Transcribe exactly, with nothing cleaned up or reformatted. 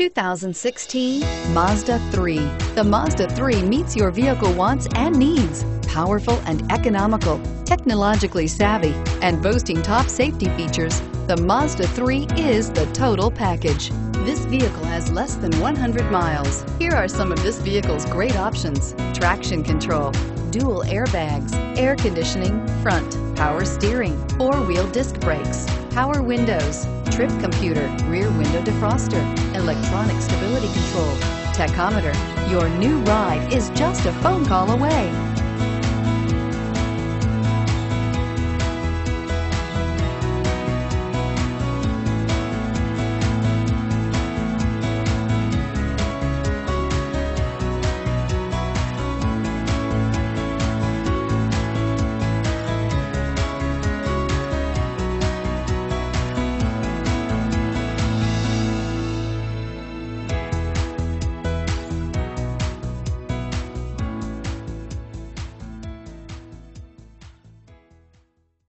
two thousand sixteen Mazda three. The Mazda three meets your vehicle wants and needs. Powerful and economical, technologically savvy, and boasting top safety features, the Mazda three is the total package. This vehicle has less than one hundred miles. Here are some of this vehicle's great options: traction control, dual airbags, air conditioning, front, power steering, four-wheel disc brakes, power windows, trip computer, rear window defroster, electronic stability control, tachometer. Your new ride is just a phone call away.